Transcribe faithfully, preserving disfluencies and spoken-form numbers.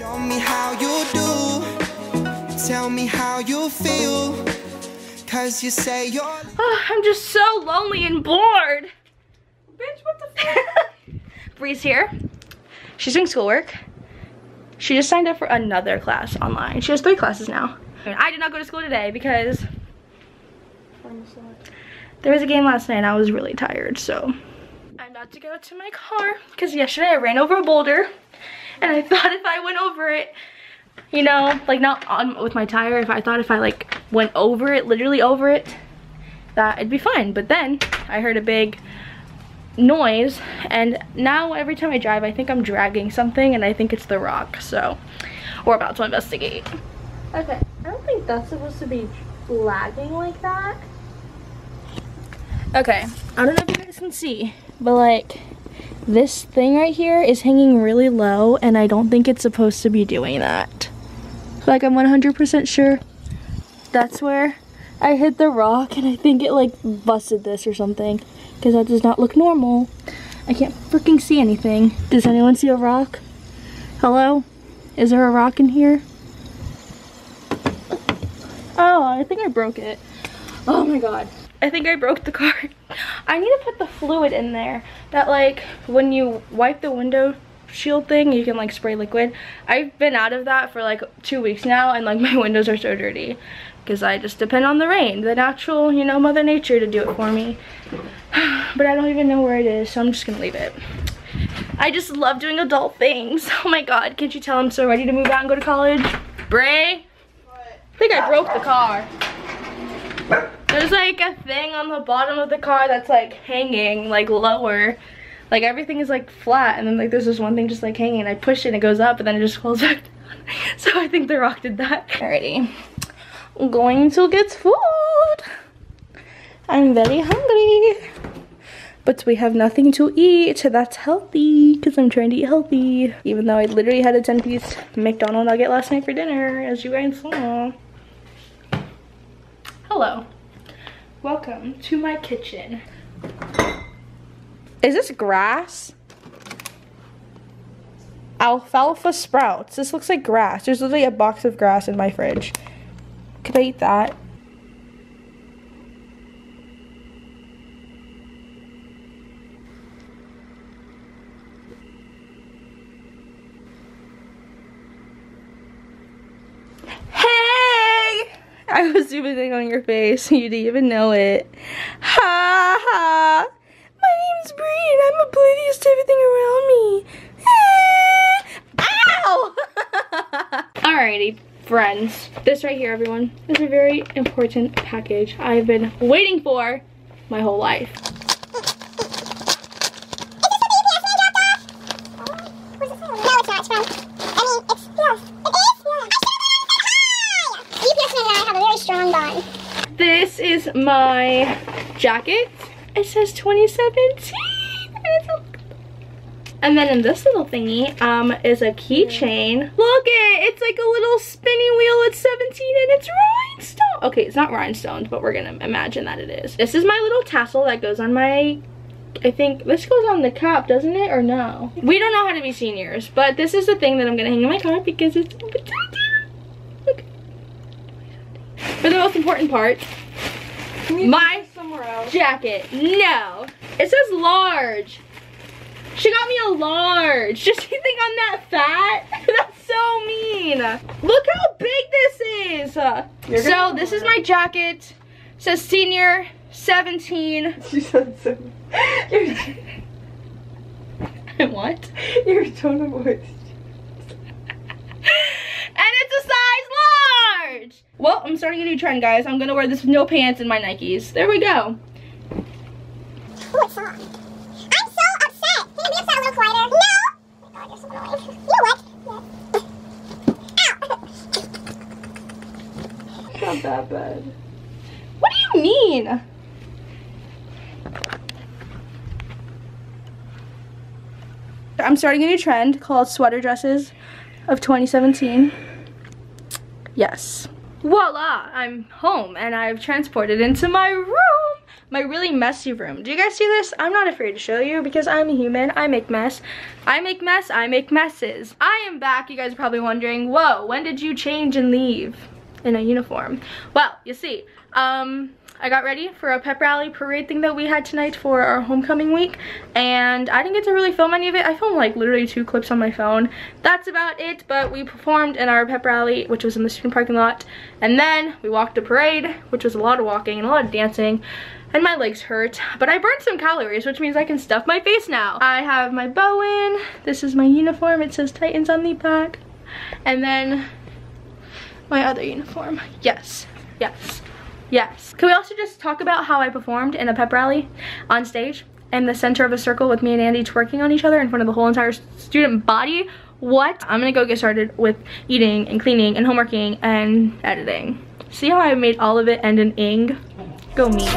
Show me how you do, tell me how you feel, cause you say you're oh, I'm just so lonely and bored. Bitch, what the fuck? Bree's here. She's doing schoolwork. She just signed up for another class online. She has three classes now. I did not go to school today because there was a game last night and I was really tired, so I'm about to go to my car because yesterday I ran over a boulder. And I thought if I went over it, you know, like not on with my tire, if I thought if I like went over it, literally over it, that it'd be fine. But then I heard a big noise, and now every time I drive, I think I'm dragging something, and I think it's the rock. So we're about to investigate. Okay, I don't think that's supposed to be lagging like that. Okay, I don't know if you guys can see, but like, this thing right here is hanging really low, and I don't think it's supposed to be doing that. Like, I'm one hundred percent sure that's where I hit the rock, and I think it like busted this or something, because that does not look normal. I can't freaking see anything. Does anyone see a rock? Hello? Is there a rock in here? Oh, I think I broke it. Oh my god. I think I broke the car. I need to put the fluid in there that like when you wipe the window shield thing, you can like spray liquid. I've been out of that for like two weeks now, and like my windows are so dirty because I just depend on the rain, the natural, you know, Mother Nature to do it for me. But I don't even know where it is, so I'm just gonna leave it. I just love doing adult things. Oh my god, can't you tell I'm so ready to move out and go to college? Bray? What? I think I broke the car. There's like a thing on the bottom of the car that's like hanging like lower. Like everything is like flat, and then like there's this one thing just like hanging, and I push it and it goes up, and then it just falls back down. So I think the rock did that. Alrighty. I'm going to get food. I'm very hungry. But we have nothing to eat. That's healthy because I'm trying to eat healthy. Even though I literally had a ten piece McDonald's nugget last night for dinner, as you guys saw. Hello. Welcome to my kitchen. Is this grass? Alfalfa sprouts. This looks like grass. There's literally a box of grass in my fridge. Could I eat that? I was zooming in on your face. You didn't even know it. Ha ha. My name's Bree and I'm oblivious to everything around me. Ow! Alrighty, friends. This right here, everyone, is a very important package I've been waiting for my whole life. This is my jacket. It says twenty seventeen. And then in this little thingy um, is a keychain. Look it, it's like a little spinning wheel with seventeen and it's rhinestone. Okay, it's not rhinestones, but we're gonna imagine that it is. This is my little tassel that goes on my, I think this goes on the cap, doesn't it, or no? We don't know how to be seniors, but this is the thing that I'm gonna hang in my car because it's a bit tacky. But the most important part, my else? jacket. No, it says large. She got me a large. Does she think I'm that fat? That's so mean. Look how big this is. You're so this is my jacket. It says senior seventeen. She said seven. What? Your tone of voice. And it's a size large. Well, I'm starting a new trend, guys. I'm gonna wear this with no pants and my Nikes. There we go. Ooh, it's so long. I'm so upset. Can you be upset a little quieter? No! Oh my god, you're so annoying. You know what? Ow! It's not that bad. What do you mean? I'm starting a new trend called sweater dresses of twenty seventeen. Yes. voila, I'm home and I've transported into my room, my really messy room. Do you guys see this? I'm not afraid to show you because I'm a human. I make mess. I make mess. I make messes. I am back. You guys are probably wondering, whoa, when did you change and leave in a uniform? Well, you see, um, I got ready for a pep rally parade thing that we had tonight for our homecoming week, and I didn't get to really film any of it. I filmed like literally two clips on my phone. That's about it, but we performed in our pep rally, which was in the student parking lot, and then we walked a parade, which was a lot of walking and a lot of dancing, and my legs hurt, but I burned some calories, which means I can stuff my face now. I have my bow in. This is my uniform. It says Titans on the back, and then my other uniform. Yes, yes. Yes. Can we also just talk about how I performed in a pep rally on stage in the center of a circle with me and Andy twerking on each other in front of the whole entire student body? What? I'm gonna go get started with eating and cleaning and homeworking and editing. See how I made all of it end in ing? Go me.